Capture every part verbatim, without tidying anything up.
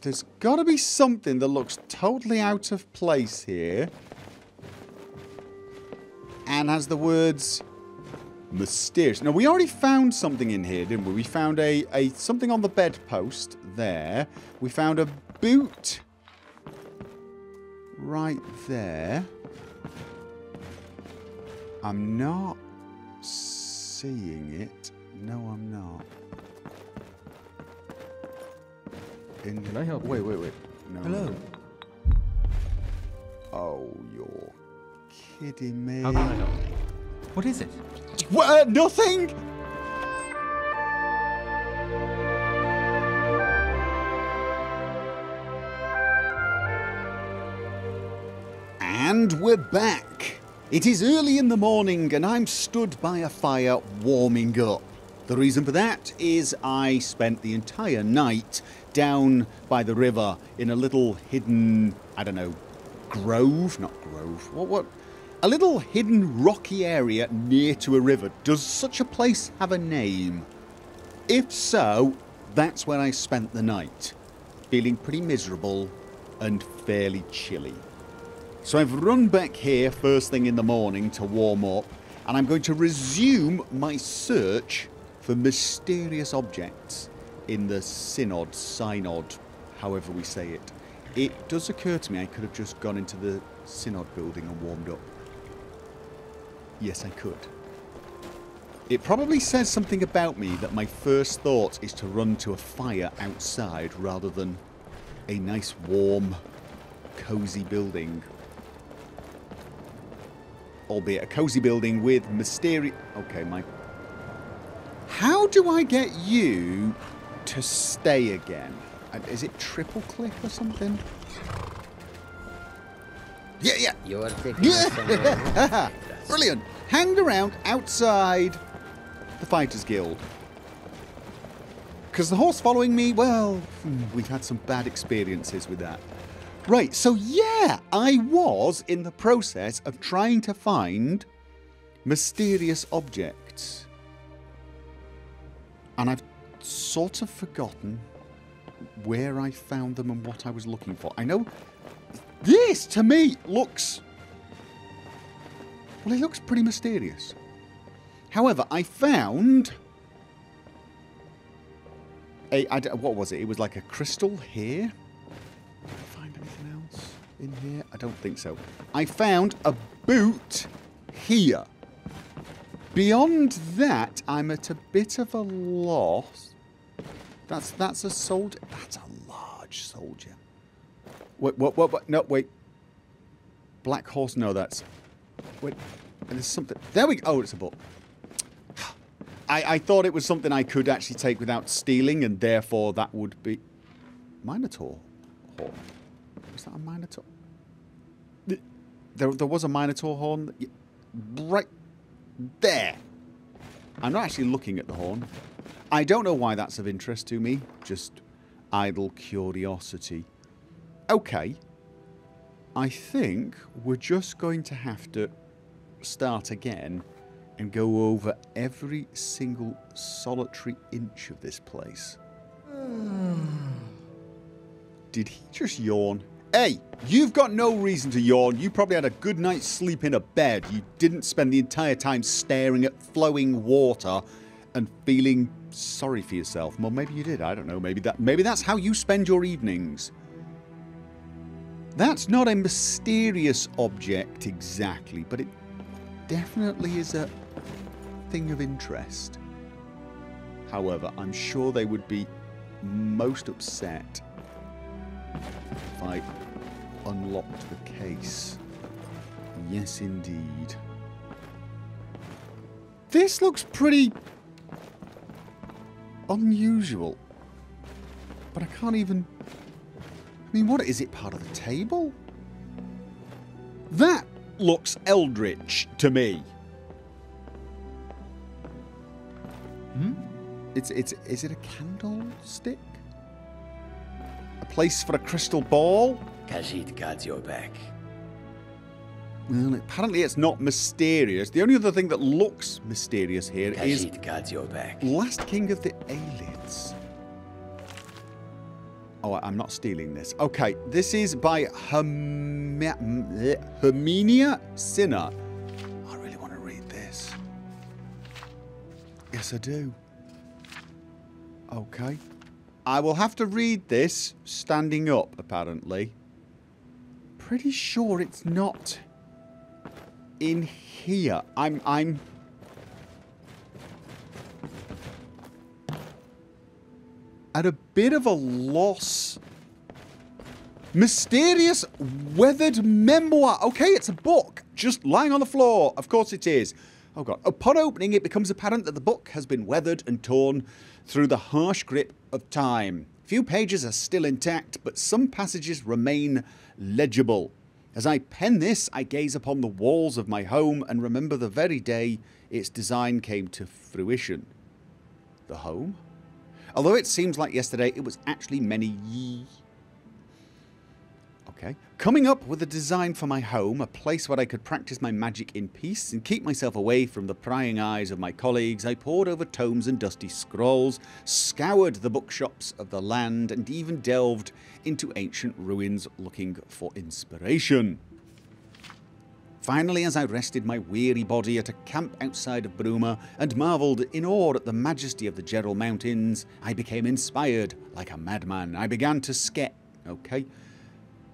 There's got to be something that looks totally out of place here. And has the words mysterious. Now, we already found something in here, didn't we? We found a, a something on the bedpost there. We found a boot right there. I'm not seeing it. No, I'm not. In Can I help Wait, you? wait, wait. No. Hello. Oh, you're kidding me. How can I help? What is it? What, uh, nothing! And we're back. It is early in the morning and I'm stood by a fire warming up. The reason for that is I spent the entire night down by the river in a little hidden, I don't know, grove? Not grove. What, what? A little hidden rocky area near to a river. Does such a place have a name? If so, that's where I spent the night, feeling pretty miserable and fairly chilly. So I've run back here first thing in the morning to warm up, and I'm going to resume my search for mysterious objects in the Synod, Synod, however we say it. It does occur to me I could have just gone into the Synod building and warmed up. Yes, I could. It probably says something about me that my first thought is to run to a fire outside rather than a nice, warm, cozy building. Albeit a cozy building with mysterious... Okay, my... How do I get you to stay again? Is it triple click or something? Yeah, yeah. You're taking yeah. Brilliant. Hang around outside the Fighters Guild. Because the horse following me, well, we've had some bad experiences with that. Right, so yeah, I was in the process of trying to find mysterious objects. And I've sort of forgotten where I found them and what I was looking for. I know this, to me, looks... Well, it looks pretty mysterious. However, I found... A, I, what was it? It was like a crystal here. Did I find anything else in here? I don't think so. I found a boot here. Beyond that, I'm at a bit of a loss. That's that's a soldier. That's a large soldier. Wait, what, what, what? No, wait. Black horse? No, that's... Wait, there's something... There we go. Oh, it's a book. I, I thought it was something I could actually take without stealing, and therefore that would be... Minotaur? Horn? Was that a Minotaur? There, there was a Minotaur horn? Right there. I'm not actually looking at the horn. I don't know why that's of interest to me. Just idle curiosity. Okay. I think we're just going to have to start again and go over every single solitary inch of this place. Did he just yawn? Hey, you've got no reason to yawn. You probably had a good night's sleep in a bed. You didn't spend the entire time staring at flowing water and feeling sorry for yourself. Well, maybe you did. I don't know. Maybe that, maybe that's how you spend your evenings. That's not a mysterious object exactly, but it definitely is a thing of interest. However, I'm sure they would be most upset if I unlocked the case. Yes, indeed. This looks pretty unusual, but I can't even... I mean, what is it? Part of the table? That looks eldritch to me. Hmm? It's, it's, is it a candlestick? A place for a crystal ball? Khajiit got your back. Well, apparently it's not mysterious. The only other thing that looks mysterious here Khajiit is... Khajiit got your back. Last King of the Aelids. Oh, I'm not stealing this. Okay, this is by Herm Herminia Sinner. I really want to read this. Yes, I do. Okay. I will have to read this standing up, apparently. Pretty sure it's not in here. I'm... I'm... at a bit of a loss. Mysterious Weathered Memoir. Okay, it's a book just lying on the floor. Of course it is. Oh god. Upon opening, it becomes apparent that the book has been weathered and torn through the harsh grip of time. Few pages are still intact, but some passages remain legible. As I pen this, I gaze upon the walls of my home and remember the very day its design came to fruition. The home? Although it seems like yesterday, it was actually many ye... Okay. Coming up with a design for my home, a place where I could practice my magic in peace and keep myself away from the prying eyes of my colleagues, I pored over tomes and dusty scrolls, scoured the bookshops of the land, and even delved into ancient ruins looking for inspiration. Finally, as I rested my weary body at a camp outside of Bruma and marveled in awe at the majesty of the Jerall Mountains, I became inspired like a madman. I began to sketch. Okay.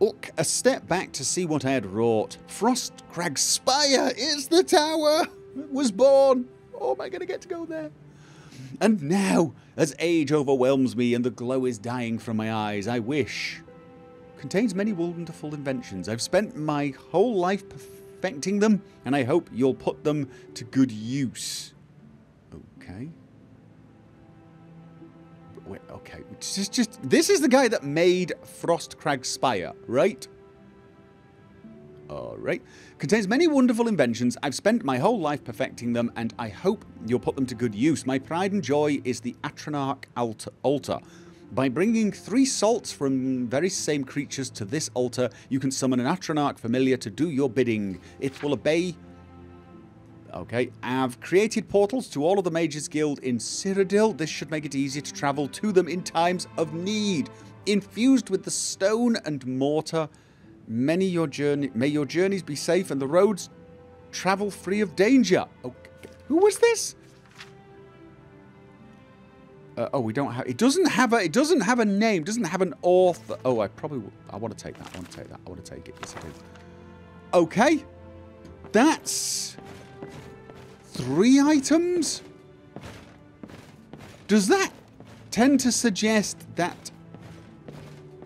Look, a step back to see what I had wrought. Frostcrag Spire is the tower! It was born! Oh, am I gonna get to go there? And now, as age overwhelms me and the glow is dying from my eyes, I wish. Contains many wonderful inventions. I've spent my whole life perfecting them, and I hope you'll put them to good use. Okay. Wait, okay, just, just, this is the guy that made Frostcrag Spire, right? Alright. Contains many wonderful inventions. I've spent my whole life perfecting them, and I hope you'll put them to good use. My pride and joy is the Atronarch altar. By bringing three salts from very same creatures to this altar, you can summon an Atronarch familiar to do your bidding. It will obey... Okay, I've created portals to all of the Mages Guild in Cyrodiil. This should make it easier to travel to them in times of need. Infused with the stone and mortar, many your journey may your journeys be safe and the roads travel free of danger. Okay. Who was this? Uh, oh, we don't have. It doesn't have a. It doesn't have a name. Doesn't have an author. Oh, I probably. I want to take that. I want to take that. I want to take it. Yes, I do. Okay, that's. Three items? Does that tend to suggest that...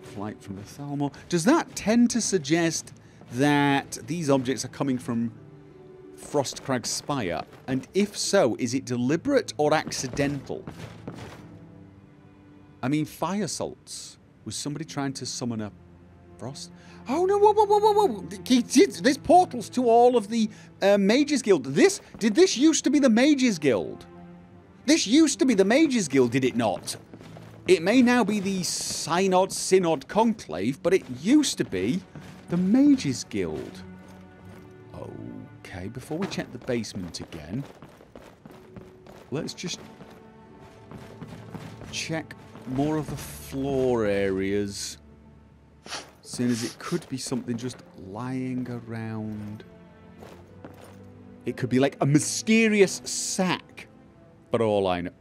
Flight from the Thalmor. Does that tend to suggest that these objects are coming from Frostcrag Spire? And if so, is it deliberate or accidental? I mean, fire salts. Was somebody trying to summon a frost? Oh no, whoa, whoa, whoa, whoa, whoa. There's portals to all of the uh, Mages Guild. This, did this used to be the Mages Guild? This used to be the Mages Guild, did it not? It may now be the Synod, Synod Conclave, but it used to be the Mages Guild. Okay, before we check the basement again, let's just check more of the floor areas. Seeing as it could be something just lying around. It could be like a mysterious sack. But all I know...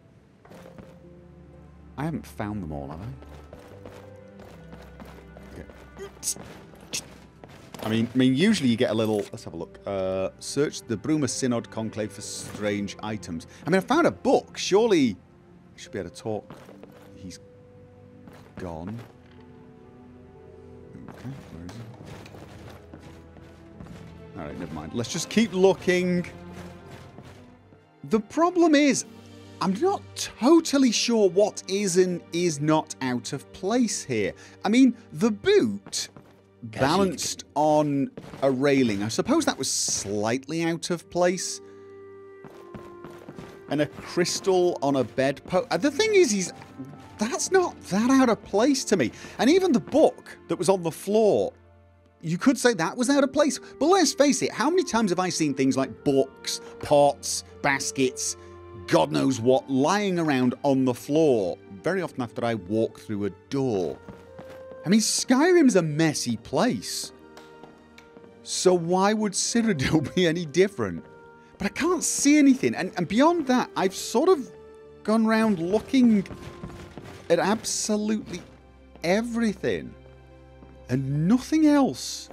I haven't found them all, have I? Okay. I mean, I mean, usually you get a little... Let's have a look. Uh, search the Bruma Synod Conclave for strange items. I mean, I found a book. Surely... I should be able to talk. He's gone. Okay, where is it? Alright, never mind. Let's just keep looking. The problem is, I'm not totally sure what is and is not out of place here. I mean, the boot balanced on a railing. I suppose that was slightly out of place. And a crystal on a bedpost. The thing is, he's... That's not that out of place to me. And even the book that was on the floor, you could say that was out of place. But let's face it, how many times have I seen things like books, pots, baskets, God knows what, lying around on the floor? Very often after I walk through a door. I mean, Skyrim's a messy place. So why would Cyrodiil be any different? But I can't see anything. And, and beyond that, I've sort of gone round looking at absolutely everything. And nothing else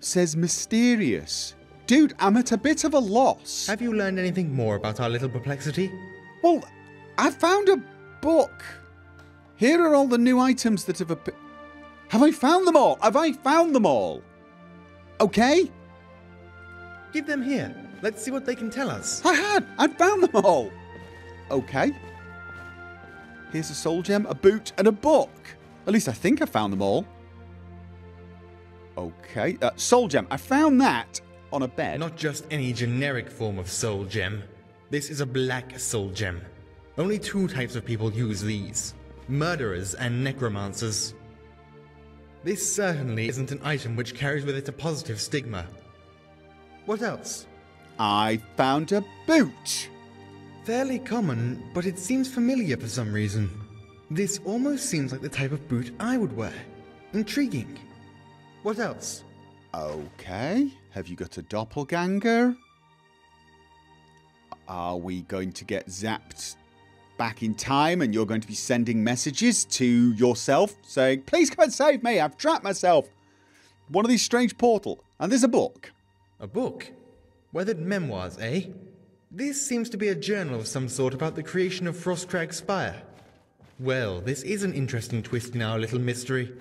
says mysterious. Dude, I'm at a bit of a loss. Have you learned anything more about our little perplexity? Well, I found a book. Here are all the new items that have appeared. Have I found them all? Have I found them all? Okay. Give them here. Let's see what they can tell us. I had. I found them all. Okay. Here's a soul gem, a boot, and a book. At least I think I found them all. Okay. Uh, soul gem. I found that on a bed. Not just any generic form of soul gem. This is a black soul gem. Only two types of people use these. Murderers and necromancers. This certainly isn't an item which carries with it a positive stigma. What else? I found a boot. Fairly common, but it seems familiar for some reason. This almost seems like the type of boot I would wear. Intriguing. What else? Okay. Have you got a doppelganger? Are we going to get zapped back in time and you're going to be sending messages to yourself saying, please come and save me, I've trapped myself. One of these strange portals. And there's a book. A book? Weathered memoirs, eh? This seems to be a journal of some sort about the creation of Frostcrag Spire. Well, this is an interesting twist in our little mystery.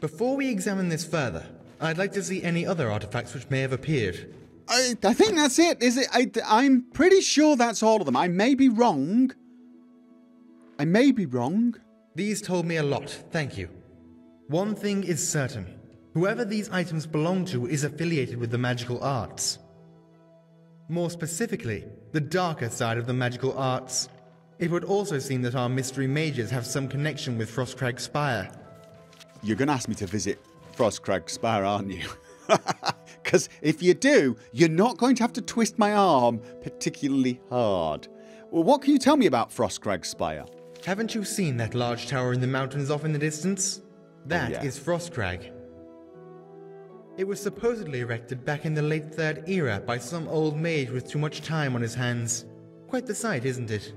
Before we examine this further, I'd like to see any other artifacts which may have appeared. I, I think that's it, is it? I, I'm pretty sure that's all of them. I may be wrong. I may be wrong. These told me a lot, thank you. One thing is certain. Whoever these items belong to is affiliated with the magical arts. More specifically, the darker side of the magical arts. It would also seem that our mystery mages have some connection with Frostcrag Spire. You're going to ask me to visit Frostcrag Spire, aren't you? Because if you do, you're not going to have to twist my arm particularly hard. Well, what can you tell me about Frostcrag Spire? Haven't you seen that large tower in the mountains off in the distance? That oh, yeah. is Frostcrag. It was supposedly erected back in the late Third Era by some old mage with too much time on his hands. Quite the sight, isn't it?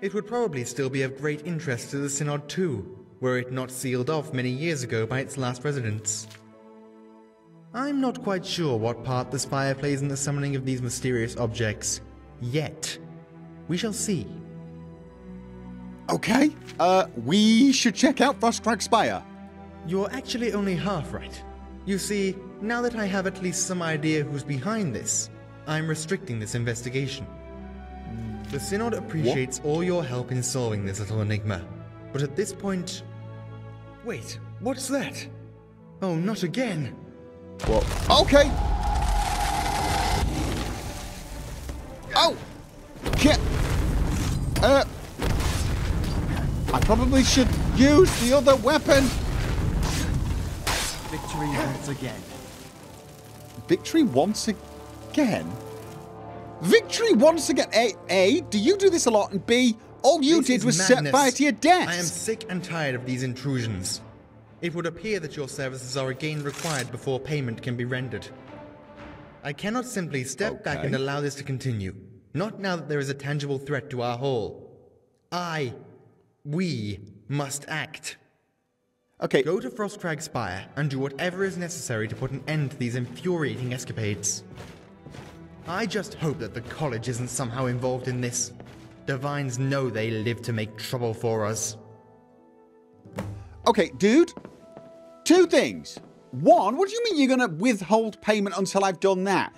It would probably still be of great interest to the Synod too, were it not sealed off many years ago by its last residents. I'm not quite sure what part the spire plays in the summoning of these mysterious objects, yet. We shall see. Okay, uh, we should check out Frostcrag Spire. You're actually only half right. You see, now that I have at least some idea who's behind this, I'm restricting this investigation. The Synod appreciates what? all your help in solving this little enigma, but at this point... Wait, what's that? Oh, not again! Well, okay. Oh, yeah. Uh, I probably should use the other weapon. Victory once again. Victory once again. Victory once again. A, a. Do you do this a lot? And B, all you this did was madness. set fire to your desk. I am sick and tired of these intrusions. It would appear that your services are again required before payment can be rendered. I cannot simply step okay. back and allow this to continue. Not now that there is a tangible threat to our hall. I, we, must act. Okay. Go to Frostcrag Spire and do whatever is necessary to put an end to these infuriating escapades. I just hope that the college isn't somehow involved in this. Divines know they live to make trouble for us. Okay, dude. Two things. One, what do you mean you're going to withhold payment until I've done that?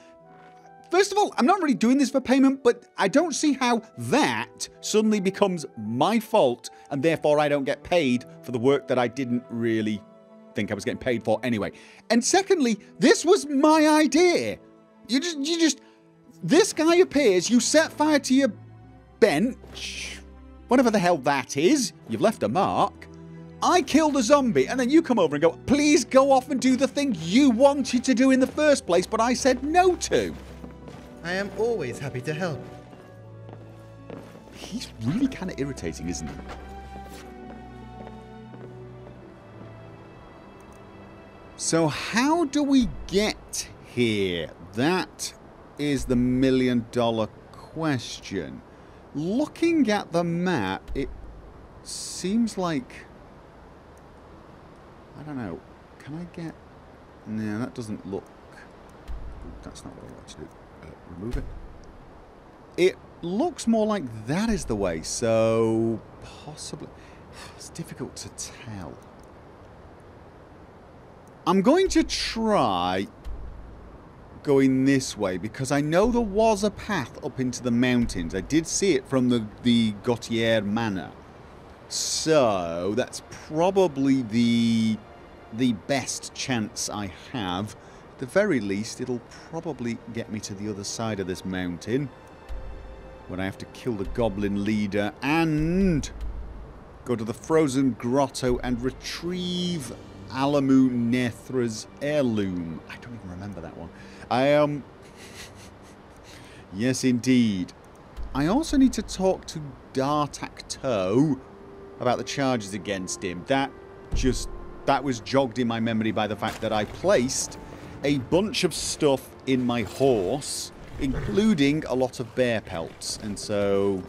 First of all, I'm not really doing this for payment, but I don't see how that suddenly becomes my fault, and therefore I don't get paid for the work that I didn't really think I was getting paid for anyway. And secondly, this was my idea. You just, you just, this guy appears, you set fire to your bench, whatever the hell that is, you've left a mark. I killed a zombie, and then you come over and go, please go off and do the thing you wanted to do in the first place, but I said no to. I am always happy to help. He's really kind of irritating, isn't he? So how do we get here? That is the million dollar question. Looking at the map, it seems like... I don't know. Can I get... No, that doesn't look... That's not what I want to do. Uh, remove it. It looks more like that is the way, so... Possibly... It's difficult to tell. I'm going to try going this way because I know there was a path up into the mountains. I did see it from the, the Gautier Manor. So that's probably the, the best chance I have. At the very least, it'll probably get me to the other side of this mountain when I have to kill the goblin leader and go to the frozen grotto and retrieve Alamu Nethra's heirloom. I don't even remember that one. I um yes indeed. I also need to talk to Dar-Tak-Tow about the charges against him. That just that was jogged in my memory by the fact that I placed a bunch of stuff in my horse, including a lot of bear pelts, and so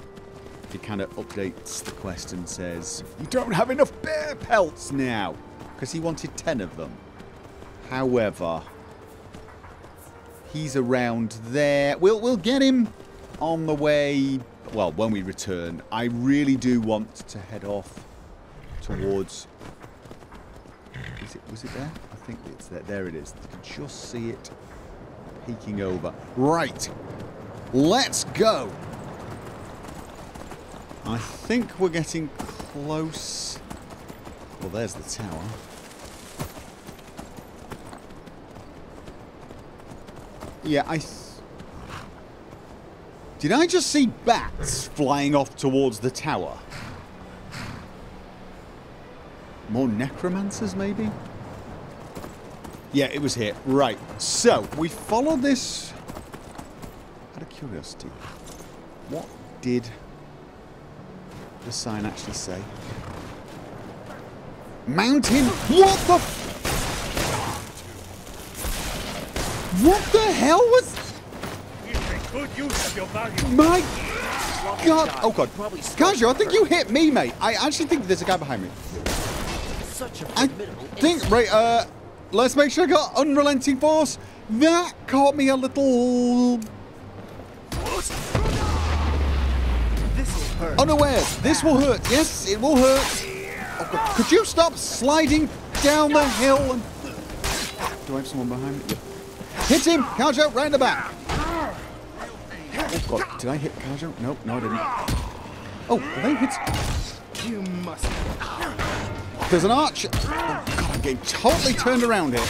he kind of updates the quest and says, "You don't have enough bear pelts now," because he wanted ten of them. However, he's around there. We'll we'll get him on the way. Well, when we return, I really do want to head off towards. Is it was it there? I think it's there. There it is. You can just see it peeking over. Right. Let's go. I think we're getting close. Well, there's the tower. Yeah, I... Th Did I just see bats flying off towards the tower? More necromancers, maybe? Yeah, it was here. Right. So, we follow this... Out of curiosity, what did... the sign actually say? Mountain? What the f- What the hell was- My god! Oh god. Kajo, I think you hit me, mate. I actually think there's a guy behind me. I think- right, uh... Let's make sure I got Unrelenting Force. That caught me a little... unaware. This will hurt. Yes, it will hurt. Oh god. Could you stop sliding down the hill? And... Do I have someone behind me? Hit him! Kajo, right in the back. Oh god, did I hit Kajo? Nope, no I didn't. Oh, are they hit? You must. There's an archer. Oh god, I'm getting totally turned around here.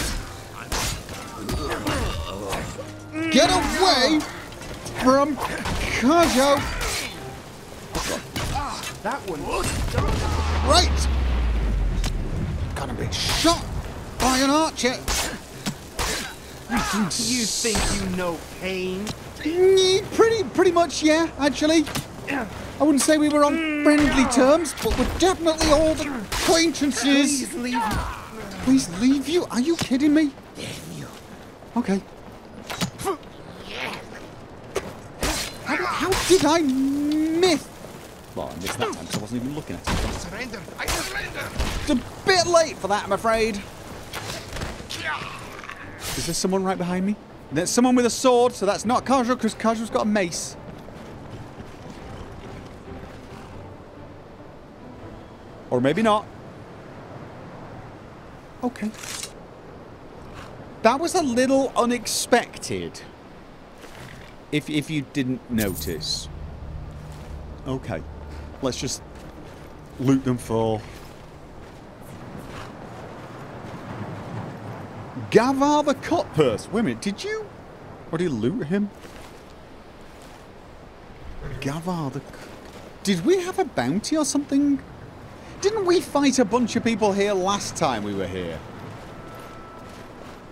Get away from Kajo! That one. Right! Got a big shot by an archer! You think you know pain? Mm, pretty, pretty much, yeah, actually. I wouldn't say we were on friendly terms, but we're definitely old acquaintances. Please leave me. Please leave you? Are you kidding me? Okay. How, how did I miss? Well, I missed that time because I wasn't even looking at it. I surrender! I surrender! It's a bit late for that, I'm afraid. Is there someone right behind me? There's someone with a sword, so that's not Kajo because Kajo's got a mace. Or maybe not. Okay. That was a little unexpected. If, if you didn't notice. Okay. Let's just loot them for... Gavar the Cutpurse! Wait a minute, did you... Or did you loot him? Gavar the... Did we have a bounty or something? Didn't we fight a bunch of people here last time we were here?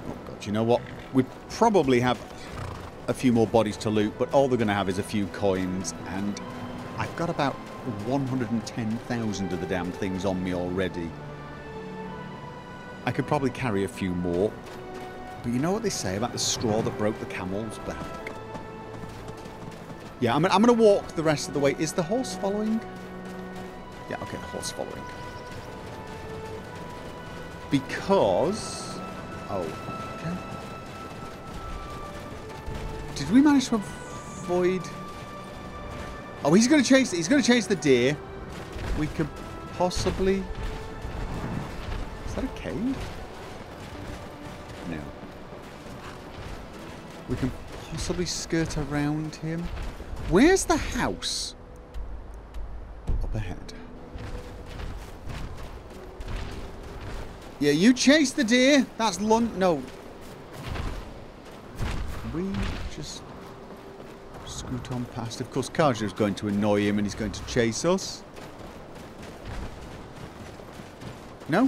Oh god, you know what? We probably have a few more bodies to loot, but all they're going to have is a few coins, and... I've got about one hundred ten thousand of the damn things on me already. I could probably carry a few more. But you know what they say about the straw that broke the camel's back? Yeah, I'm, I'm going to walk the rest of the way. Is the horse following? Yeah, okay, the horse following. Because... oh, okay. Did we manage to avoid... oh, he's going to chase... he's going to chase the deer. We could possibly... is that a cave? No. We can possibly skirt around him. Where's the house? Up ahead. Yeah, you chase the deer. That's Lund. No. We just scoot on past. Of course, Kajo's going to annoy him and he's going to chase us. No?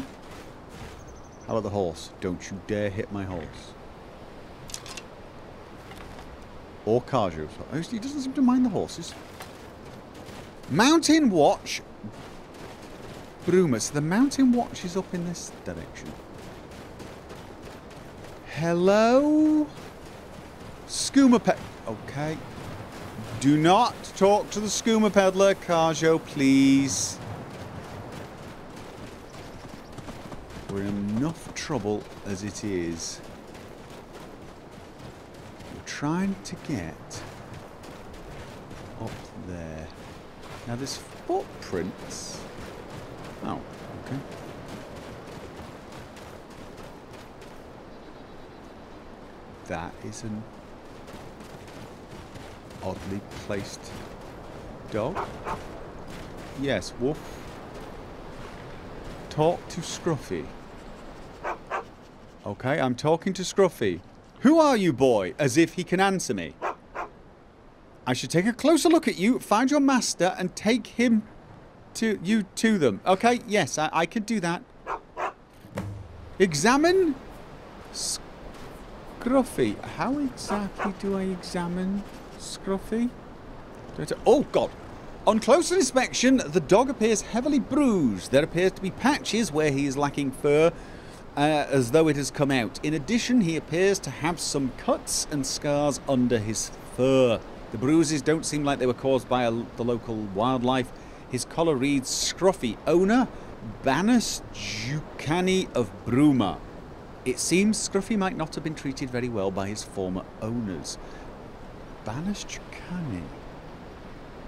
How about the horse? Don't you dare hit my horse. Or Kajo. He doesn't seem to mind the horses. Mountain Watch. Bruma. So the Mountain Watch is up in this direction. Hello? Skooma Ped... okay. Do not talk to the Skooma Peddler, Kajo, please. We're in enough trouble as it is. We're trying to get up there. Now there's footprints. Oh, okay. That is an oddly placed dog. Yes, wolf. Talk to Scruffy. Okay, I'm talking to Scruffy. Who are you, boy? As if he can answer me. I should take a closer look at you, find your master, and take him to you to them. Okay, yes, I, I could do that. Examine Scruffy. How exactly do I examine Scruffy? Do I to, oh, God. On closer inspection, the dog appears heavily bruised. There appears to be patches where he is lacking fur. Uh, as though it has come out. In addition, he appears to have some cuts and scars under his fur. The bruises don't seem like they were caused by a, the local wildlife. His collar reads Scruffy Owner, Bannus Jukani of Bruma. It seems Scruffy might not have been treated very well by his former owners. Bannus Jukani.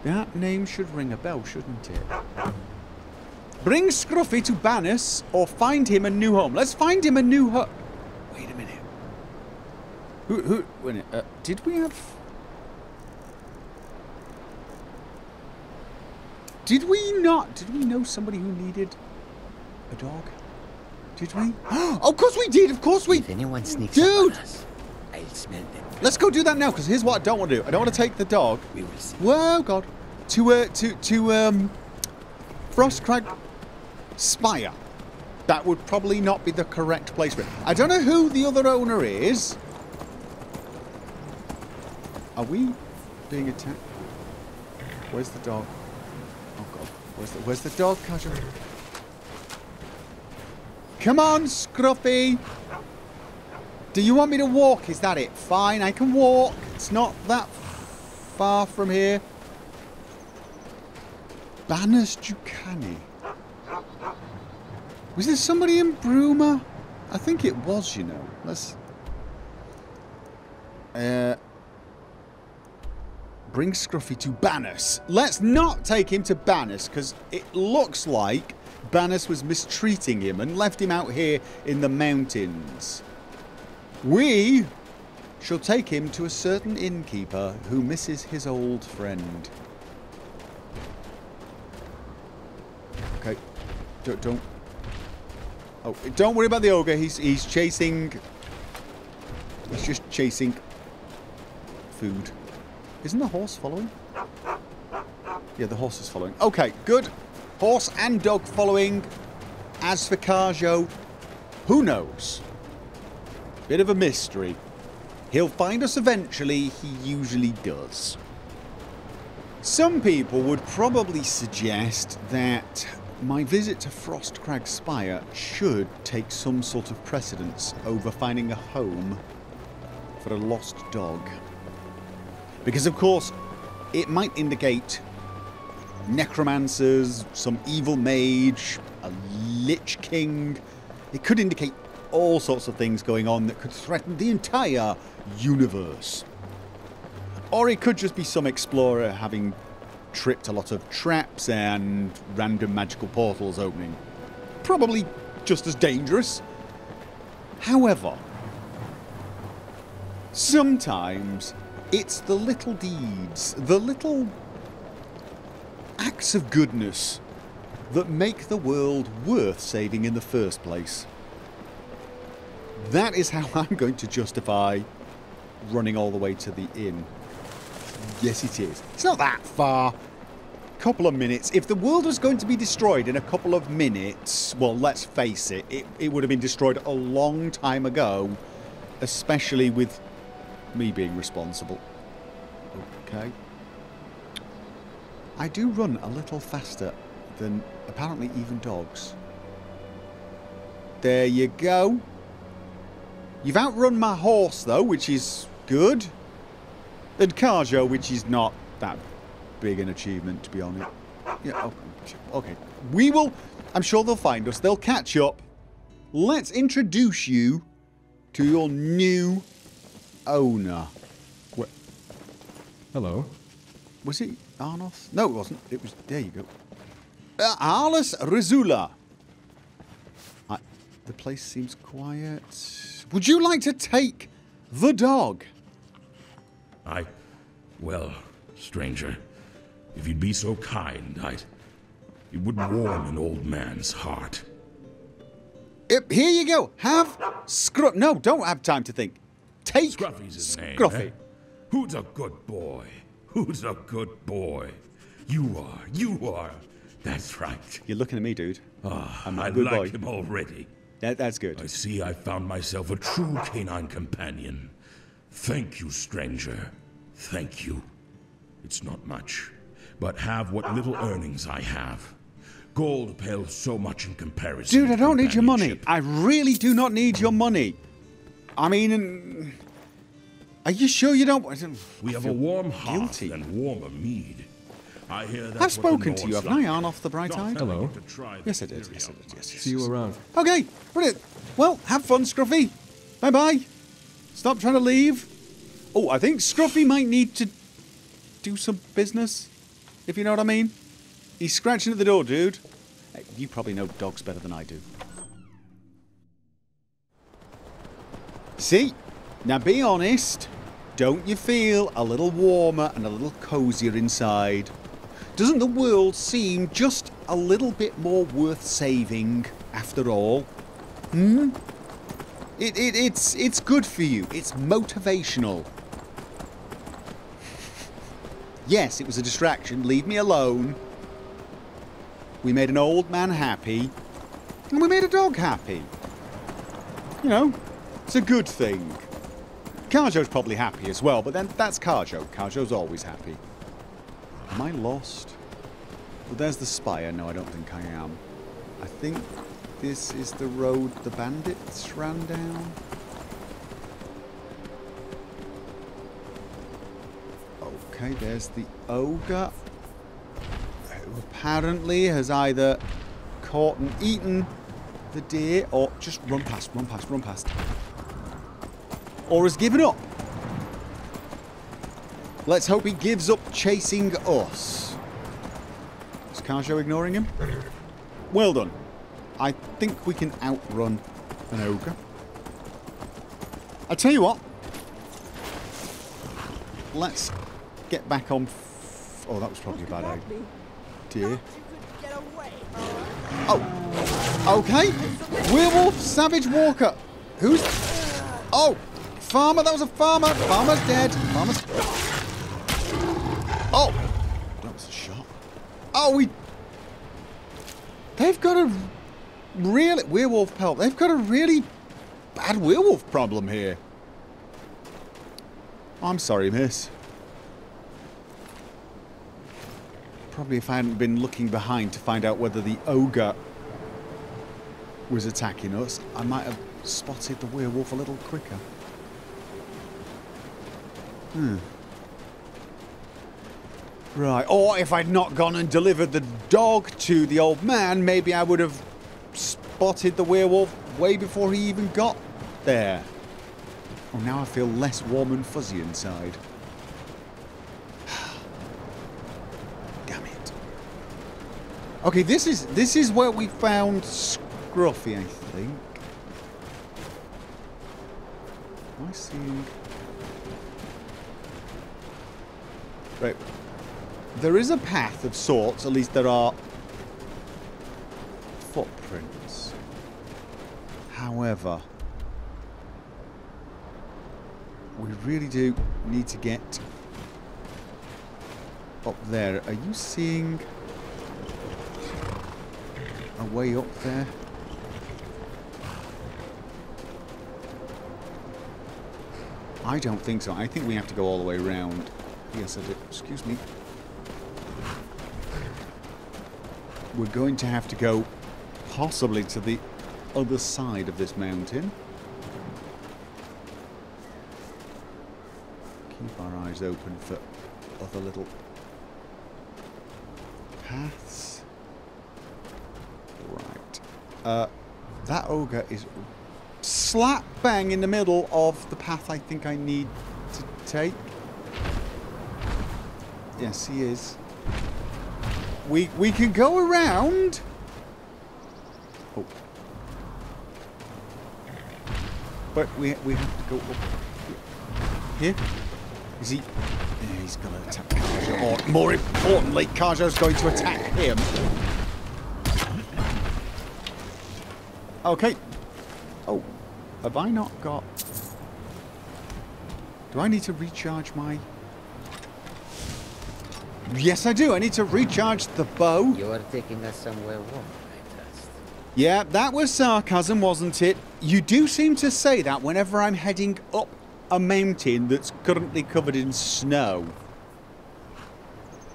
That name should ring a bell, shouldn't it? Bring Scruffy to Bannus or find him a new home. Let's find him a new home. Wait a minute. Who, who, wait a minute. Uh, did we have... Did we not? Did we know somebody who needed a dog? Did we? Oh, of course we did. Of course we... If anyone sneaks Dude. Up on us, I'll smell them. Let's go do that now, because here's what I don't want to do. I don't want to take the dog. We will see. Whoa, God. To, uh, to, to, um... Frostcrag Spire. That would probably not be the correct place for it. I don't know who the other owner is. Are we being attacked? Where's the dog? Oh God. Where's the, where's the dog, Kajo? Come on, Scruffy. Do you want me to walk? Is that it? Fine, I can walk. It's not that far from here. Bannus Jukani. Was there somebody in Bruma? I think it was, you know. Let's... Uh, bring Scruffy to Bannus. Let's not take him to Bannus, because it looks like Bannus was mistreating him and left him out here in the mountains. We shall take him to a certain innkeeper who misses his old friend. Okay, don't, don't. Oh, don't worry about the ogre. He's he's chasing. He's just chasing food. Isn't the horse following? Yeah, the horse is following. Okay, good. Horse and dog following. As for Kajo, who knows? Bit of a mystery. He'll find us eventually. He usually does. Some people would probably suggest that My visit to Frostcrag Spire should take some sort of precedence over finding a home for a lost dog. Because of course, it might indicate necromancers, some evil mage, a lich king. It could indicate all sorts of things going on that could threaten the entire universe. Or it could just be some explorer having tripped a lot of traps and random magical portals opening. Probably just as dangerous. However, sometimes it's the little deeds, the little acts of goodness that make the world worth saving in the first place. That is how I'm going to justify running all the way to the inn. Yes, it is. It's not that far. Couple of minutes. If the world was going to be destroyed in a couple of minutes, well, let's face it, it, it would have been destroyed a long time ago, especially with me being responsible. Okay. I do run a little faster than apparently even dogs. There you go. You've outrun my horse, though, which is good. And Kajo, which is not that big an achievement, to be honest. Yeah, okay. okay. We will... I'm sure they'll find us. They'll catch up. Let's introduce you to your new owner. Where? Hello. Was it Arnos? No, it wasn't. It was... There you go. Uh, Arles Rizula. I, the place seems quiet. Would you like to take the dog? I... well, stranger, if you'd be so kind, I'd... it would warm an old man's heart. It, here you go. Have Scruff... No, don't have time to think. Take Scruffy's his Scruffy. Name, eh? Who's a good boy? Who's a good boy? You are. You are. That's right. You're looking at me, dude. Ah, I'm a good boy. I like him already. That, that's good. I see I found myself a true canine companion. Thank you, stranger. Thank you. It's not much, but have what little earnings I have. Gold pales so much in comparison. Dude, I don't need your money. I really do not need your money. I mean, are you sure you don't? We have a warm heart and warmer mead. I hear that. I've spoken to you, haven't I, Arnoff the Bright Eye? Hello. Yes, I did. Yes, I did. Yes, yes. See you around. Okay, brilliant. Well, have fun, Scruffy. Bye bye. Stop trying to leave. Oh, I think Scruffy might need to do some business, if you know what I mean. He's scratching at the door, dude. You probably know dogs better than I do. See? Now be honest. Don't you feel a little warmer and a little cozier inside? Doesn't the world seem just a little bit more worth saving, after all? Hmm? It, it, it's, it's good for you. It's motivational. Yes, it was a distraction. Leave me alone. We made an old man happy. And we made a dog happy. You know, it's a good thing. Kajo's probably happy as well, but then that's Kajo. Kajo's always happy. Am I lost? Well, there's the spire. No, I don't think I am. I think... this is the road the bandits ran down. Okay, there's the ogre, who apparently has either caught and eaten the deer or just run past, run past, run past. Or has given up. Let's hope he gives up chasing us. Is Kajo ignoring him? Well done. I think we can outrun an ogre. I tell you what. Let's get back on... F oh, that was probably a bad idea. Dear. Oh. Okay. Werewolf, savage walker. Who's... Oh. Farmer, that was a farmer. Farmer's dead. Farmer's... Oh. That was a shot. Oh, we... They've got a... Really, werewolf pelt. They've got a really bad werewolf problem here. I'm sorry, miss. probably if I hadn't been looking behind to find out whether the ogre was attacking us, I might have spotted the werewolf a little quicker. Hmm. Right, or if I'd not gone and delivered the dog to the old man, maybe I would have spotted the werewolf way before he even got there. Oh, now I feel less warm and fuzzy inside. Damn it. Okay, this is this is where we found Scruffy, I think. Am I seeing? Right. There is a path of sorts, at least there are footprints. However, we really do need to get up there. Are you seeing a way up there? I don't think so. I think we have to go all the way round. Yes, I do. Excuse me. We're going to have to go possibly to the other side of this mountain. Keep our eyes open for other little paths. Right. Uh, that ogre is slap bang in the middle of the path I think I need to take. Yes, he is. We, we can go around. Oh. But we, we have to go up here. Is he? Yeah, he's going to attack Kajo. Or more importantly, Kajo's going to attack him. Okay. Oh. Have I not got... Do I need to recharge my... Yes, I do. I need to recharge the bow. You are taking us somewhere warm, I trust. Yeah, that was sarcasm, wasn't it? You do seem to say that whenever I'm heading up a mountain that's currently covered in snow.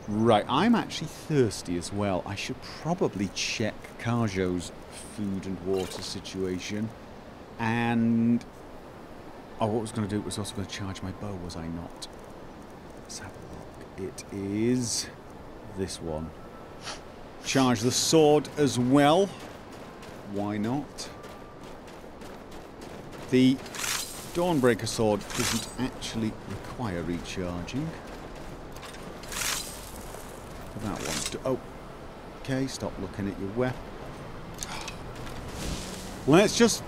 Right, I'm actually thirsty as well. I should probably check Kajo's food and water situation. And... Oh, what I was going to do was I was going to charge my bow, was I not? Let's have a look. It is this one. Charge the sword as well. Why not? The Dawnbreaker sword doesn't actually require recharging. That one. Oh. Okay, stop looking at your weapon. Let's just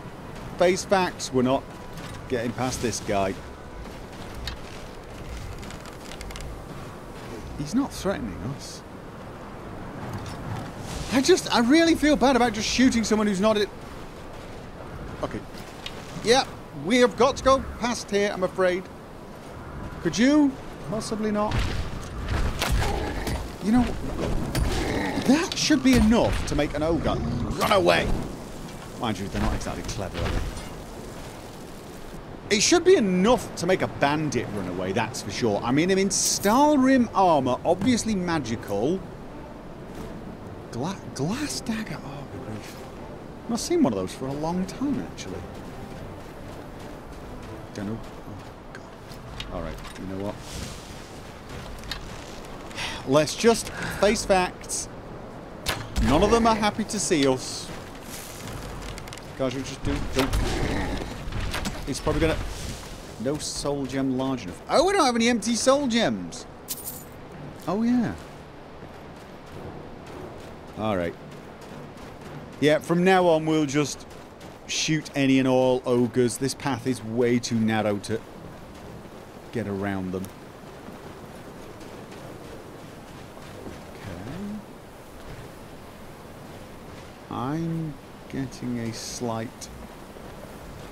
face facts. We're not getting past this guy. He's not threatening us. I just, I really feel bad about just shooting someone who's not it. Okay. Yeah, we have got to go past here, I'm afraid. Could you? Possibly not. You know, that should be enough to make an ogre run away. Mind you, they're not exactly clever, are they? It should be enough to make a bandit run away, that's for sure. I mean, I'm in Stalrim armor, obviously magical. Gla glass dagger. Oh, good grief. I've not seen one of those for a long time, actually. Don't know. Oh, God. All right, you know what? Let's just face facts. None of them are happy to see us. Guys, we just do, do. He's probably gonna... No soul gem large enough. Oh, we don't have any empty soul gems. Oh, yeah. All right. Yeah, from now on, we'll just shoot any and all ogres. This path is way too narrow to get around them. Okay. I'm... getting a slight,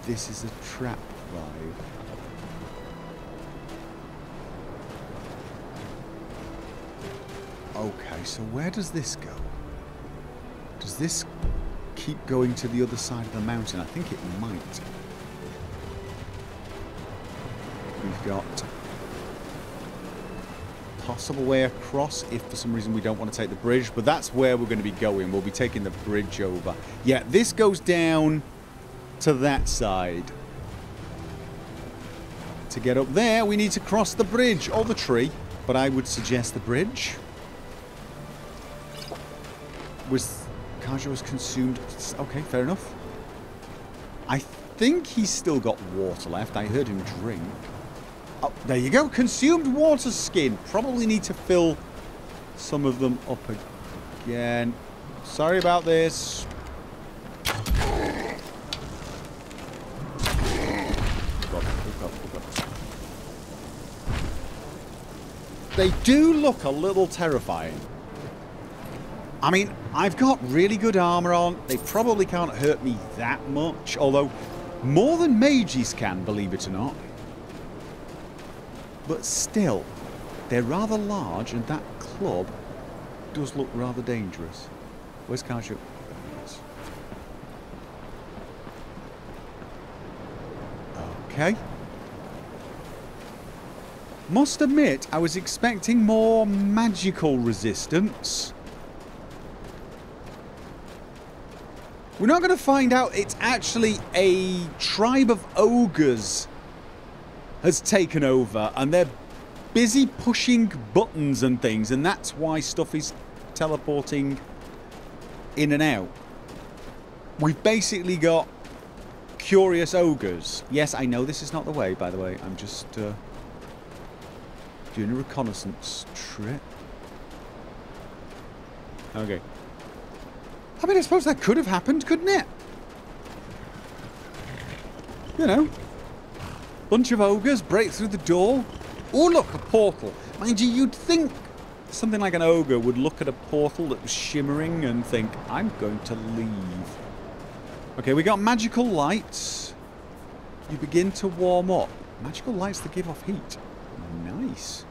this is a trap vibe. Okay, so where does this go? Does this keep going to the other side of the mountain? I think it might. We've got possible way across if for some reason we don't want to take the bridge, but that's where we're going to be going. We'll be taking the bridge over. Yeah, this goes down to that side. To get up there, we need to cross the bridge or the tree, but I would suggest the bridge. Was Kajo was consumed? Okay, fair enough. I think he's still got water left. I heard him drink. Oh, there you go. Consumed water skin. Probably need to fill some of them up again. Sorry about this. They do look a little terrifying. I mean, I've got really good armor on. They probably can't hurt me that much, although more than mages can, believe it or not. But still, they're rather large, and that club does look rather dangerous. Where's Kajo? Okay. Must admit, I was expecting more magical resistance. We're not going to find out it's actually a tribe of ogres has taken over, and they're busy pushing buttons and things, and that's why stuff is teleporting in and out. We've basically got curious ogres. Yes, I know this is not the way, by the way. I'm just uh, doing a reconnaissance trip. Okay. I mean, I suppose that could have happened, couldn't it? You know. Bunch of ogres break through the door. Oh, look, a portal. Mind you, you'd think something like an ogre would look at a portal that was shimmering and think, I'm going to leave. Okay, we got magical lights. You begin to warm up. Magical lights that give off heat. Nice.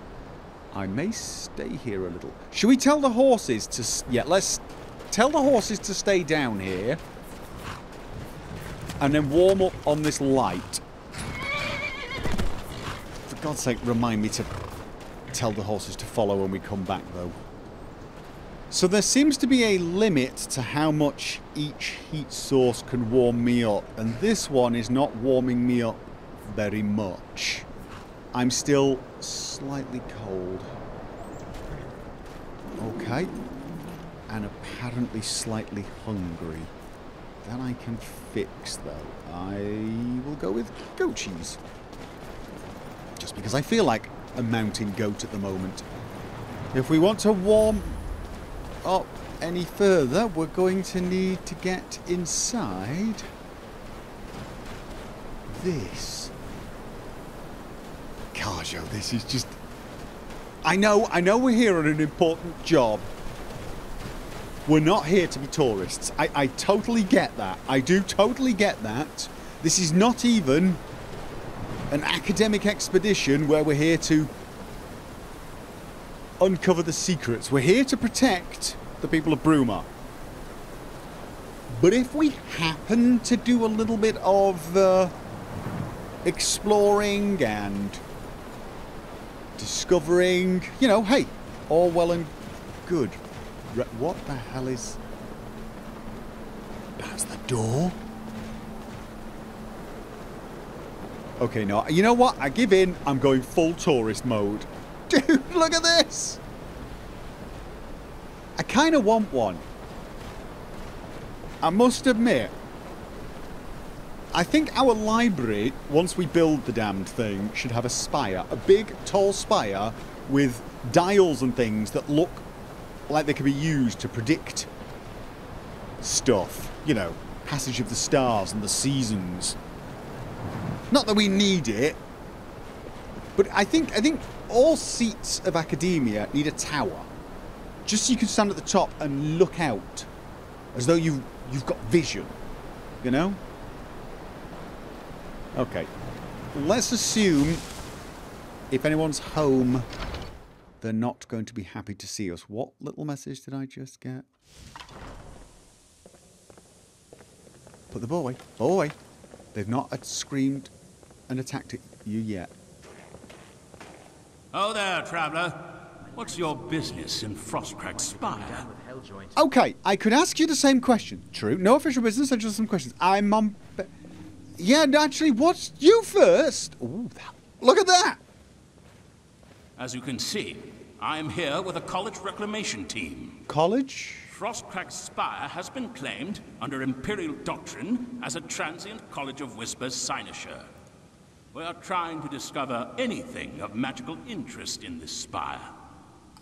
I may stay here a little. Should we tell the horses to... S yeah, let's... Tell the horses to stay down here and then warm up on this light. For God's sake, remind me to tell the horses to follow when we come back, though. So there seems to be a limit to how much each heat source can warm me up, and this one is not warming me up very much. I'm still slightly cold. Okay. And apparently slightly hungry. That I can fix, though. I will go with goat cheese. Just because I feel like a mountain goat at the moment. If we want to warm up any further, we're going to need to get inside this. Kajo, this is just... I know, I know we're here on an important job. We're not here to be tourists. I, I totally get that. I do totally get that. This is not even an academic expedition where we're here to uncover the secrets. We're here to protect the people of Bruma. But if we happen to do a little bit of uh, exploring and discovering, you know, hey, all well and good. What the hell is... That's the door? Okay, no. You know what? I give in. I'm going full tourist mode. Dude, look at this! I kind of want one. I must admit. I think our library, once we build the damned thing, should have a spire. A big, tall spire with dials and things that look like they can be used to predict stuff. You know, passage of the stars and the seasons. Not that we need it, but I think I think all seats of academia need a tower. Just so you can stand at the top and look out, as though you've, you've got vision, you know? Okay. Let's assume if anyone's home... They're not going to be happy to see us. What little message did I just get? Put the ball away. Ball away. They've not screamed and attacked at you yet. Oh there, traveller. What's your business in Frostcrag Spire? Okay, I could ask you the same question. True, no official business, I just some questions. I'm on... Yeah, and actually, what's you first? Ooh, that... Look at that! As you can see, I am here with a college reclamation team. College? Frostcrag Spire has been claimed, under Imperial doctrine, as a transient College of Whispers cynosure. We are trying to discover anything of magical interest in this spire.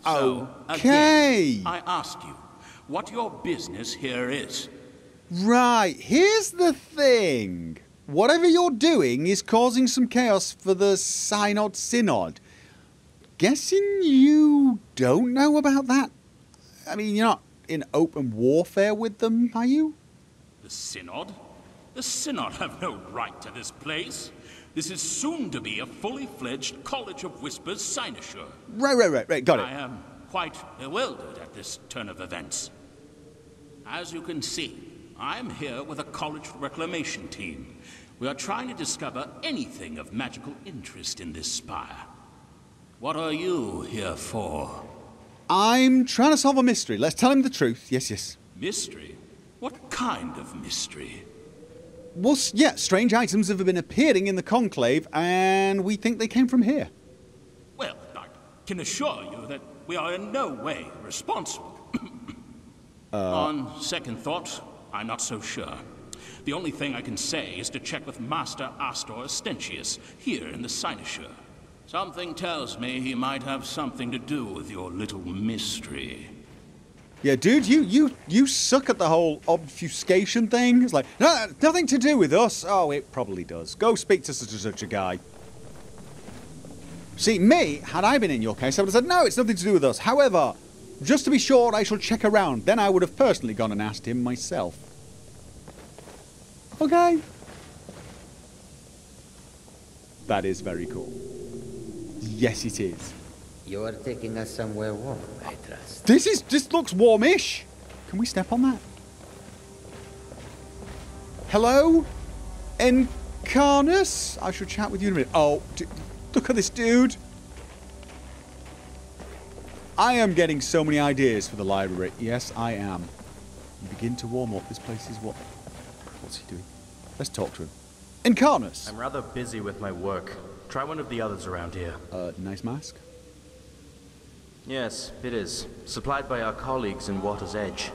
So, okay. Again, I ask you, what your business here is. Right, here's the thing. Whatever you're doing is causing some chaos for the Synod Synod. Guessing you don't know about that? I mean, you're not in open warfare with them, are you? The Synod? The Synod have no right to this place. This is soon to be a fully-fledged College of Whispers cynosure. Right, right, right, right, got it. I am quite bewildered at this turn of events. As you can see, I am here with a college reclamation team. We are trying to discover anything of magical interest in this spire. What are you here for? I'm trying to solve a mystery. Let's tell him the truth. Yes, yes. Mystery? What kind of mystery? Well, yeah, strange items have been appearing in the conclave, and we think they came from here. Well, I can assure you that we are in no way responsible. uh. On second thought, I'm not so sure. The only thing I can say is to check with Master Astor Stentius, here in the cynosure. Something tells me he might have something to do with your little mystery. Yeah, dude, you you you suck at the whole obfuscation thing. It's like, no, nothing to do with us. Oh, it probably does. Go speak to such and such a guy. See, me, had I been in your case, I would have said, no, it's nothing to do with us. However, just to be sure, I shall check around. Then I would have personally gone and asked him myself. Okay. That is very cool. Yes, it is. You are taking us somewhere warm, I trust. This is this looks warmish. Can we step on that? Hello, Encarnus. I shall chat with you in a minute. Oh, look at this dude. I am getting so many ideas for the library. Yes, I am. You begin to warm up. This place is what? What's he doing? Let's talk to him. Encarnus. I'm rather busy with my work. Try one of the others around here. Uh, nice mask. Yes, it is. Supplied by our colleagues in Water's Edge.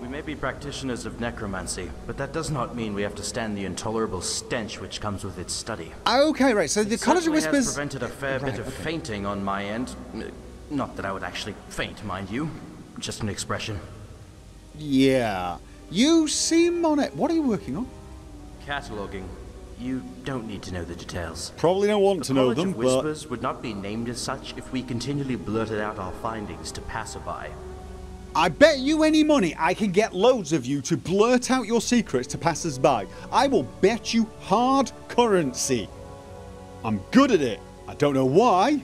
We may be practitioners of necromancy, but that does not mean we have to stand the intolerable stench which comes with its study. Okay, right, so the College of Whispers... has prevented a fair right, bit of okay. fainting on my end. Not that I would actually faint, mind you. Just an expression. Yeah. You seem on it. What are you working on? Cataloguing. You don't need to know the details. Probably don't want to know them, but... The College of Whispers would not be named as such if we continually blurted out our findings to passerby. I bet you any money I can get loads of you to blurt out your secrets to passersby. I will bet you hard currency. I'm good at it. I don't know why,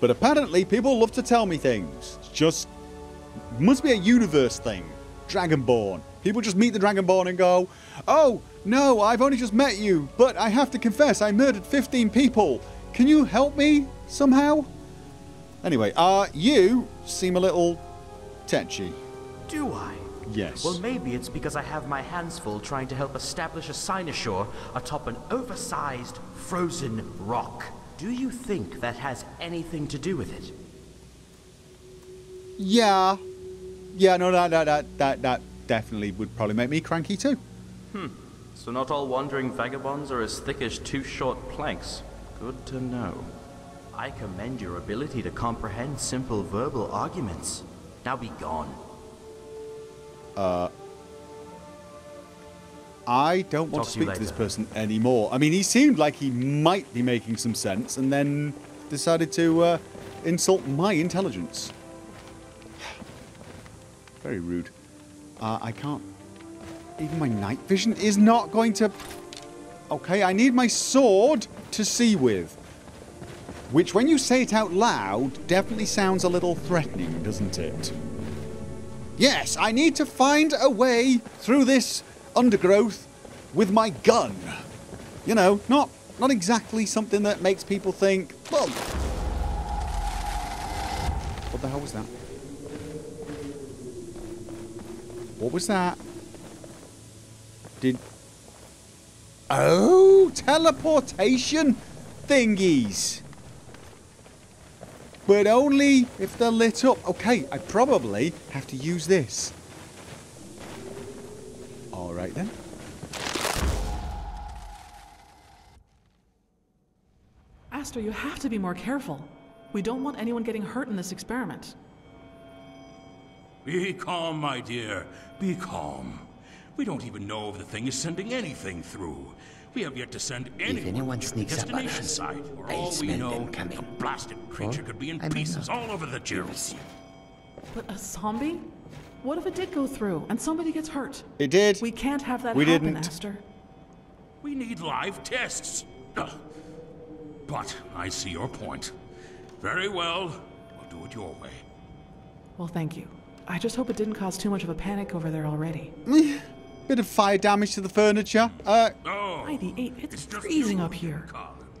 but apparently people love to tell me things. It's just... It must be a universe thing. Dragonborn. People just meet the Dragonborn and go, oh... No, I've only just met you, but I have to confess I murdered fifteen people. Can you help me somehow? Anyway, uh, you seem a little tetchy. Do I? Yes. Well, maybe it's because I have my hands full trying to help establish a cynosure atop an oversized frozen rock. Do you think that has anything to do with it? Yeah. Yeah, no, that, that, that, that, that definitely would probably make me cranky too. Hmm. So not all wandering vagabonds are as thick as two short planks. Good to know. I commend your ability to comprehend simple verbal arguments. Now be gone. Uh... I don't want to speak to this person anymore. I mean, he seemed like he might be making some sense and then decided to uh, insult my intelligence. Very rude. Uh, I can't... Even my night vision is not going to... Okay, I need my sword to see with. Which, when you say it out loud, definitely sounds a little threatening, doesn't it? Yes, I need to find a way through this undergrowth with my gun. You know, not, not exactly something that makes people think... Bum. the hell was that? What was that? Did... Oh, teleportation thingies. But only if they're lit up. Okay, I probably have to use this. Alright then. Astor, you have to be more careful. We don't want anyone getting hurt in this experiment. Be calm, my dear. Be calm. We don't even know if the thing is sending anything through. We have yet to send anyone, if anyone to the destination us, side. For all we know, the blasted creature or could be in I pieces all over the Jerall. But a zombie? What if it did go through and somebody gets hurt? It did. We can't have that we happen, didn't. Astor. We need live tests. Ugh. But I see your point. Very well. We'll do it your way. Well, thank you. I just hope it didn't cause too much of a panic over there already. Bit of fire damage to the furniture. Uh, oh, ninety-eight, it's, it's freezing up here.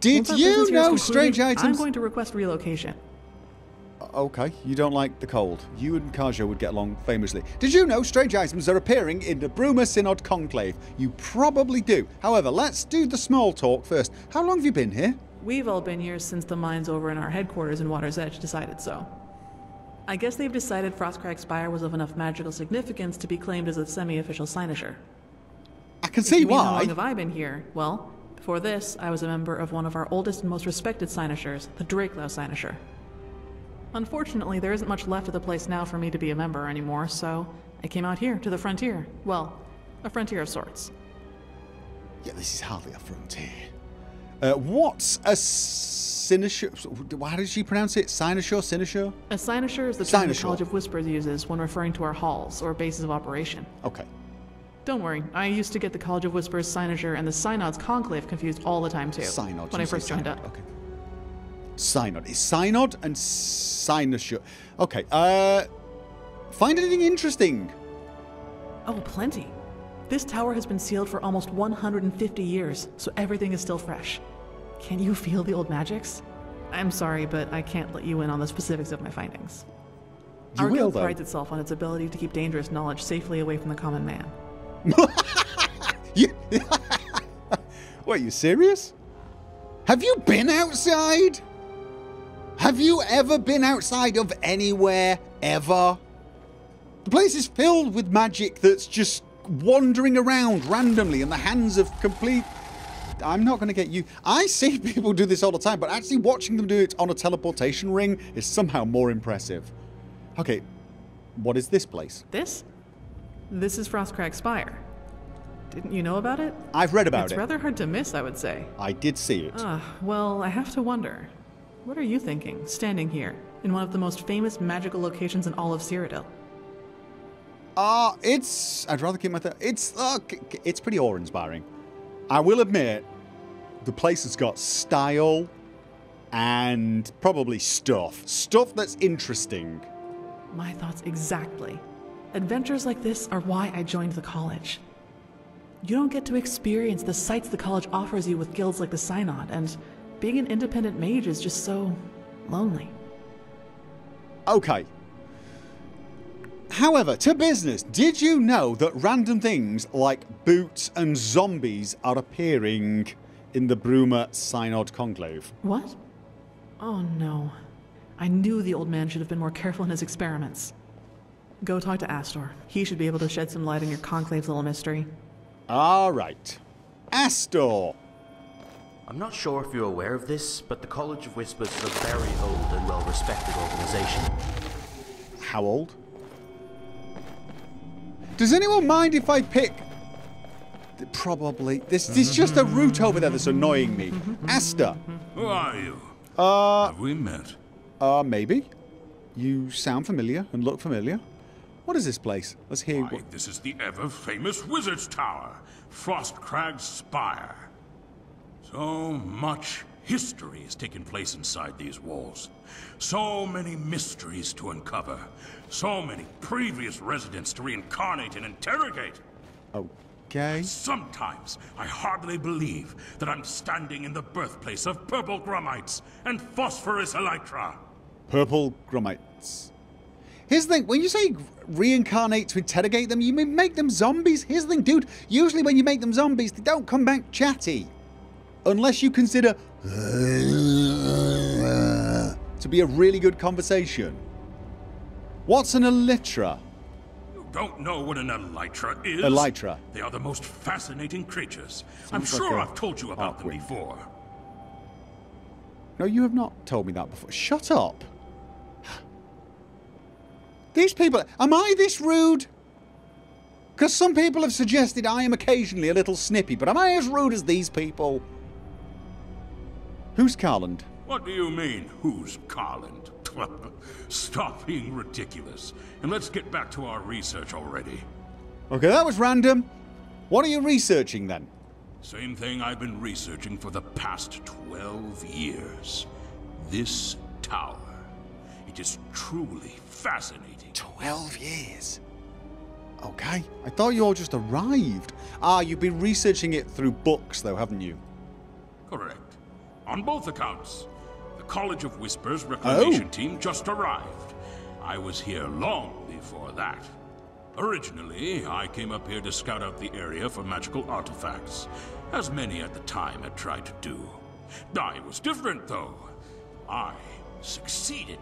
Did you know strange items? I'm going to request relocation. Okay, you don't like the cold. You and Kajo would get along famously. Did you know strange items are appearing in the Bruma Synod Conclave? You probably do. However, let's do the small talk first. How long have you been here? We've all been here since the mines over in our headquarters in Water's Edge decided so. I guess they've decided Frostcrag Spire was of enough magical significance to be claimed as a semi-official Cynosure. I can see why. How long have I been here? Well, before this, I was a member of one of our oldest and most respected Cynosures, the Draclow Cynosure. Unfortunately, there isn't much left of the place now for me to be a member anymore, so I came out here, to the frontier. Well, a frontier of sorts. Yeah, this is hardly a frontier. Uh, what's a Cynosure? How did she pronounce it? Cynosure? Cynosure? A Cynosure is the term the College of Whispers uses when referring to our halls or bases of operation. Okay. Don't worry. I used to get the College of Whispers Cynosure and the Synod's Conclave confused all the time, too. Synod. When I first joined up. Okay. Synod. It's Synod and Cynosure. Okay. Uh, find anything interesting? Oh, plenty. This tower has been sealed for almost one hundred fifty years, so everything is still fresh. Can you feel the old magics? I'm sorry, but I can't let you in on the specifics of my findings. You Our will, guild though. prides itself on its ability to keep dangerous knowledge safely away from the common man. you... What, you serious? Have you been outside? Have you ever been outside of anywhere, ever? The place is filled with magic that's just wandering around randomly in the hands of complete... I'm not going to get you. I see people do this all the time, but actually watching them do it on a teleportation ring is somehow more impressive. Okay, what is this place? This? This is Frostcrag Spire. Didn't you know about it? I've read about it. It's rather hard to miss, I would say. I did see it. Uh, well, I have to wonder. What are you thinking, standing here, in one of the most famous magical locations in all of Cyrodiil? Ah, uh, it's... I'd rather keep my... Th it's... Uh, it's pretty awe-inspiring. I will admit, the place has got style and probably stuff. Stuff that's interesting. My thoughts exactly. Adventures like this are why I joined the college. You don't get to experience the sights the college offers you with guilds like the Synod, and being an independent mage is just so... lonely. Okay. However, to business, did you know that random things like boots and zombies are appearing in the Bruma Synod Conclave? What? Oh no. I knew the old man should have been more careful in his experiments. Go talk to Astor. He should be able to shed some light on your conclave's little mystery. Alright. Astor! I'm not sure if you're aware of this, but the College of Whispers is a very old and well-respected organization. How old? Does anyone mind if I pick... Probably. This, this is just a root over there that's annoying me. Astor. Who are you? Uh... Have we met? Uh, maybe. You sound familiar and look familiar. What is this place? Let's hear Why, what... This is the ever-famous Wizard's Tower. Frostcrag Spire. So much history has taken place inside these walls. So many mysteries to uncover. So many previous residents to reincarnate and interrogate. Okay. Sometimes I hardly believe that I'm standing in the birthplace of purple grummites and phosphorus elytra. Purple grummites. Here's the thing, when you say reincarnate to interrogate them, you mean make them zombies? Here's the thing, dude, usually when you make them zombies, they don't come back chatty. Unless you consider to be a really good conversation. What's an elytra? You don't know what an elytra is? Elytra. They are the most fascinating creatures. Sounds I'm sure like I've told you about them before. No, you have not told me that before. Shut up. These people... Am I this rude? Because some people have suggested I am occasionally a little snippy, but am I as rude as these people? Who's Carland? What do you mean, who's Carland? Stop being ridiculous, and let's get back to our research already. Okay, that was random. What are you researching, then? Same thing I've been researching for the past twelve years. This tower. It is truly fascinating. twelve years? Okay, I thought you all just arrived. Ah, you've been researching it through books, though, haven't you? Correct. On both accounts. The College of Whispers reclamation oh. team just arrived. I was here long before that. Originally, I came up here to scout out the area for magical artifacts, as many at the time had tried to do. I was different, though. I succeeded.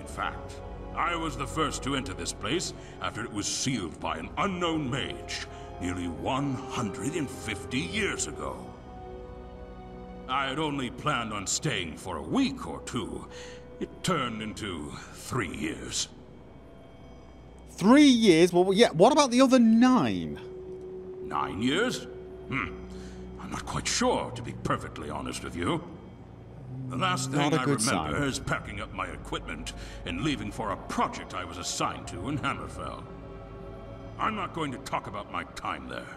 In fact, I was the first to enter this place after it was sealed by an unknown mage nearly one hundred fifty years ago. I had only planned on staying for a week or two. It turned into three years. Three years? Well, yeah, what about the other nine? Nine years? Hmm. I'm not quite sure, to be perfectly honest with you. The last thing I remember is packing up my equipment and leaving for a project I was assigned to in Hammerfell. I'm not going to talk about my time there.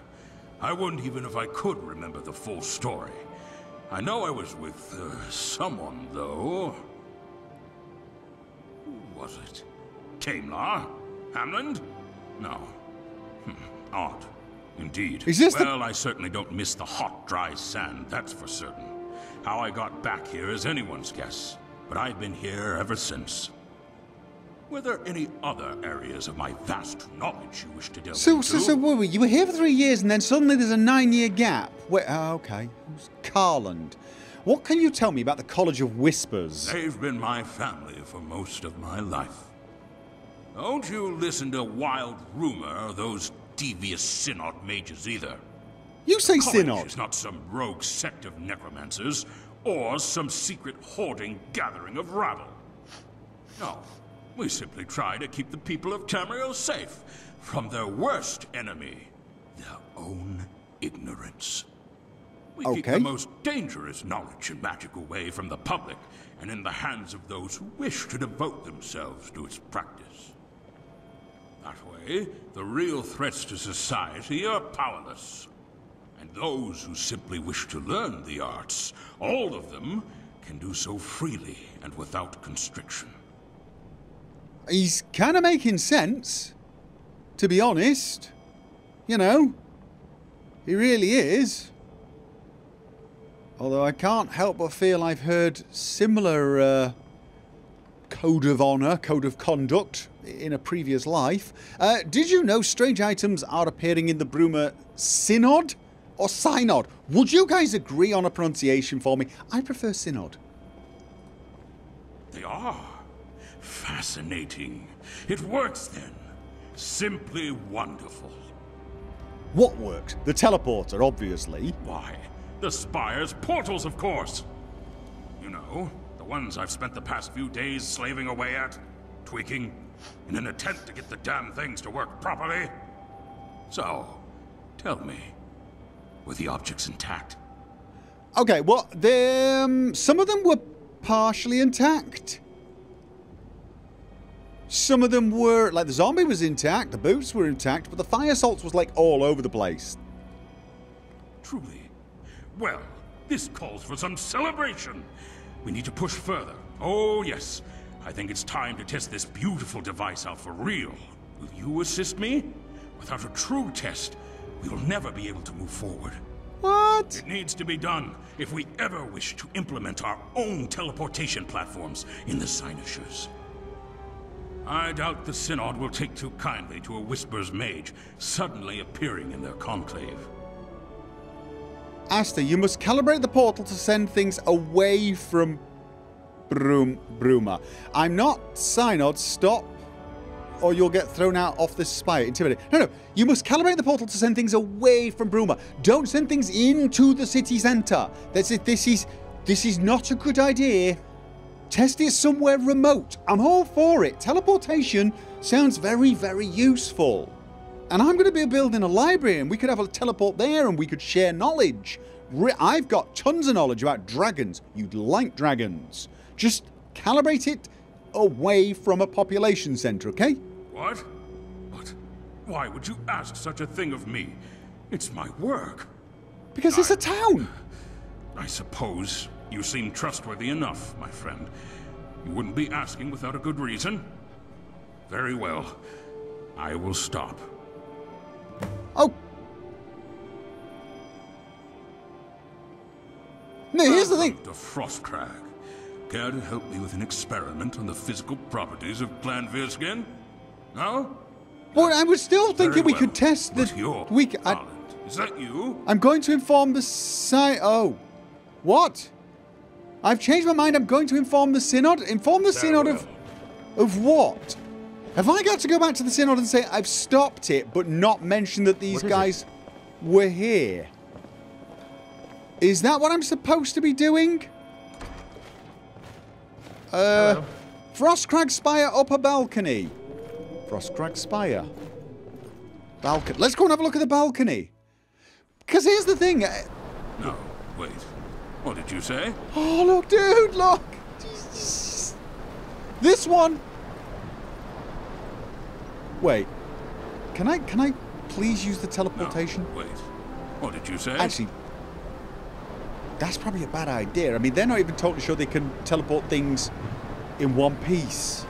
I wouldn't even if I could remember the full story. I know I was with uh, someone, though. Who was it? Tamlar? Hamland? No. Hmm. Odd. Indeed. Is this well, the... I certainly don't miss the hot, dry sand, that's for certain. How I got back here is anyone's guess, but I've been here ever since. Were there any other areas of my vast knowledge you wish to delve so, into? So, so, were we? You were here for three years, and then suddenly there's a nine-year gap. Wait, uh, okay. Who's Carland? What can you tell me about the College of Whispers? They've been my family for most of my life. Don't you listen to wild rumor or those devious Synod mages either. You say Synod? It's not some rogue sect of necromancers, or some secret hoarding gathering of rabble. No. We simply try to keep the people of Tamriel safe from their worst enemy, their own ignorance. We okay. keep the most dangerous knowledge and magic away from the public and in the hands of those who wish to devote themselves to its practice. That way, the real threats to society are powerless. And those who simply wish to learn the arts, all of them, can do so freely and without constriction. He's kind of making sense, to be honest. You know, he really is. Although I can't help but feel I've heard similar uh, code of honor, code of conduct in a previous life. Uh, did you know strange items are appearing in the Bruma Synod or Synod? Would you guys agree on a pronunciation for me? I prefer Synod. They are. Fascinating. It works then. Simply wonderful. What works? The teleporter, obviously. Why? The spire's portals, of course. You know, the ones I've spent the past few days slaving away at, tweaking, in an attempt to get the damn things to work properly. So, tell me, were the objects intact? Okay, well, them, some of them were partially intact. Some of them were, like the zombie was intact, the boots were intact, but the fire salts was like all over the place. Truly. Well, this calls for some celebration. We need to push further. Oh yes, I think it's time to test this beautiful device out for real. Will you assist me? Without a true test, we will never be able to move forward. What? It needs to be done if we ever wish to implement our own teleportation platforms in the Cynosures. I doubt the Synod will take too kindly to a Whisper's mage suddenly appearing in their conclave. Astor, you must calibrate the portal to send things away from Brum Bruma. I'm not Synod, stop, or you'll get thrown out off this spire. Intimidate. No, no, you must calibrate the portal to send things away from Bruma. Don't send things into the city centre. That's it. This is, this is not a good idea. Test it somewhere remote. I'm all for it. Teleportation sounds very, very useful. And I'm going to be building a library, and we could have a teleport there, and we could share knowledge. I've got tons of knowledge about dragons. You'd like dragons. Just calibrate it away from a population centre, okay? What? What? Why would you ask such a thing of me? It's my work. Because I, it's a town. I suppose you seem trustworthy enough, my friend. You wouldn't be asking without a good reason. Very well. I will stop. Oh. Now, here's the thing. The Frostcrag. Care to help me with an experiment on the physical properties of Glanvirskin? No? Well, I was still thinking well. we could test the... Your we I, Is that you? I'm going to inform the Sy... Oh. What? I've changed my mind. I'm going to inform the Synod. Inform the Synod of... Of what? Have I got to go back to the Synod and say I've stopped it, but not mention that these guys it? were here? Is that what I'm supposed to be doing? Uh, Frostcrag Spire upper balcony. Frostcrag Spire. Balcony. Let's go and have a look at the balcony. Because here's the thing. No, wait. What did you say? Oh, look, dude, look. This one. Wait. Can I, can I please use the teleportation? No, wait. What did you say? Actually, that's probably a bad idea. I mean, they're not even totally sure they can teleport things in one piece.